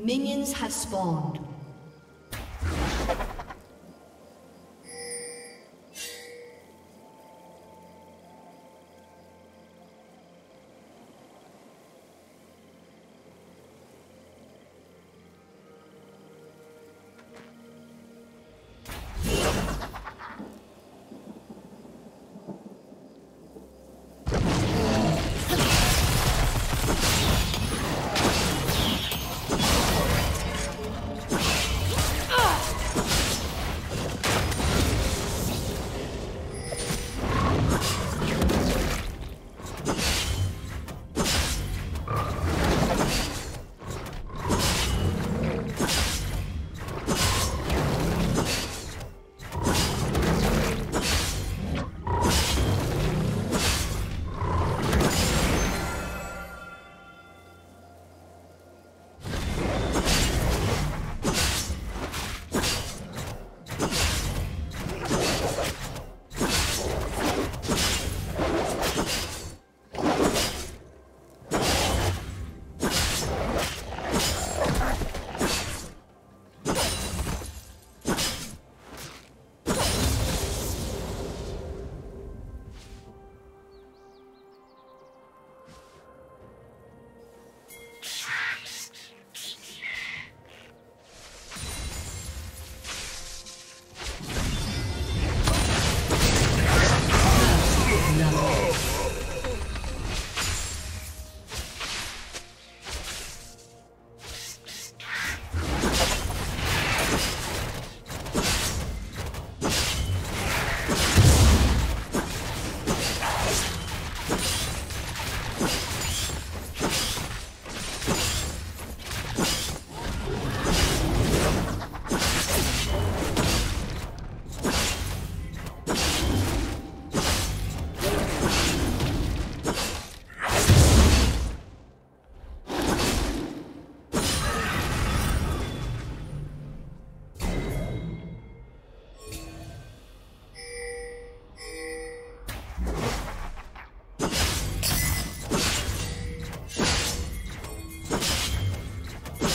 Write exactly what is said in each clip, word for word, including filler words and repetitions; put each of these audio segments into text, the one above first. Minions have spawned. You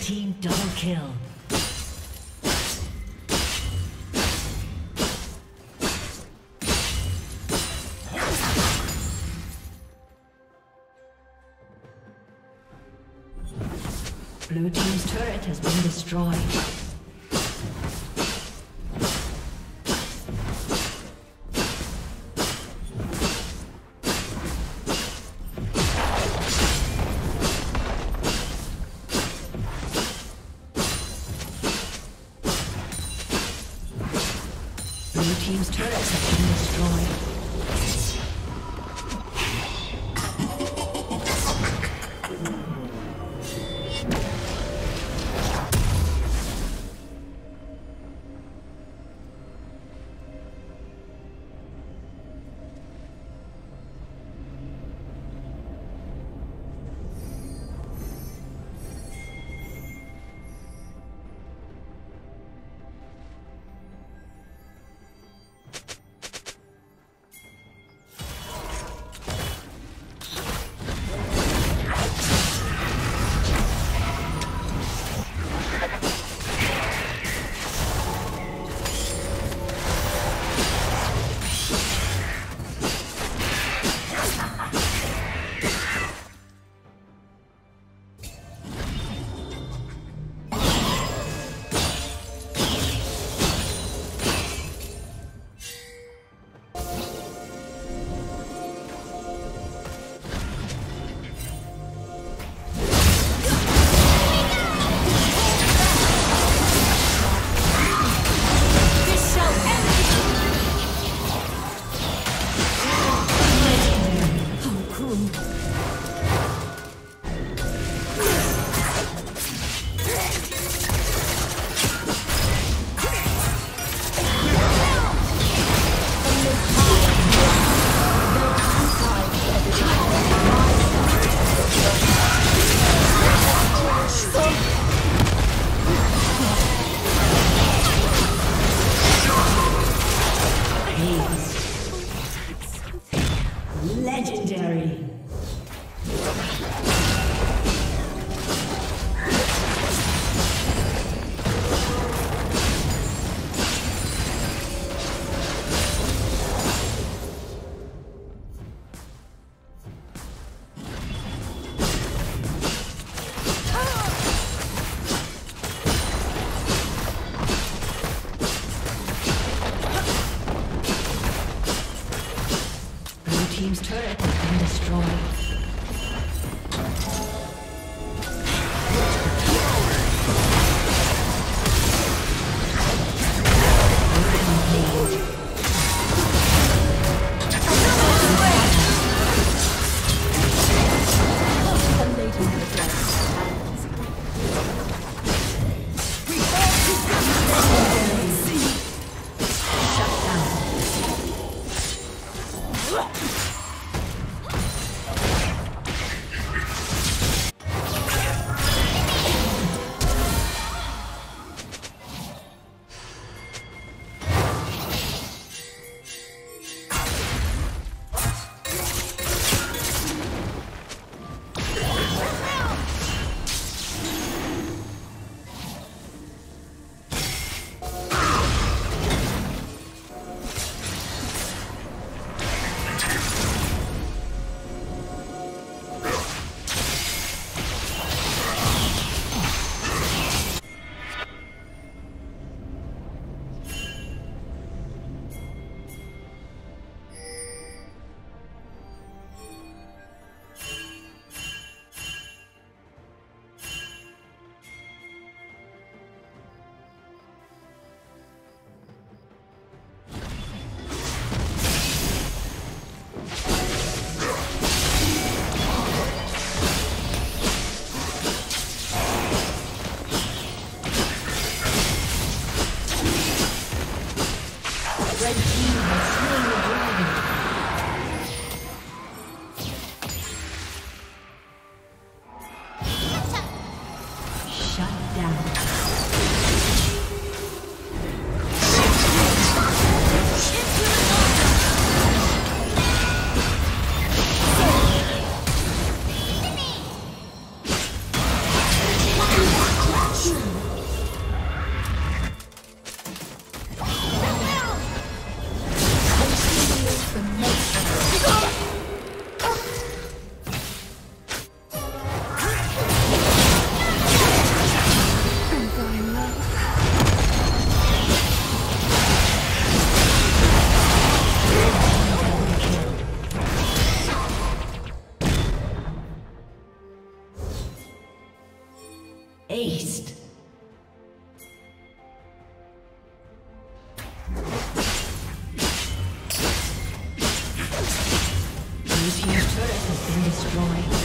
Team double kill. Blue team's turret has been destroyed. aced. These huge turrets have been destroyed.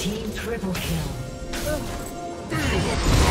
Team triple kill.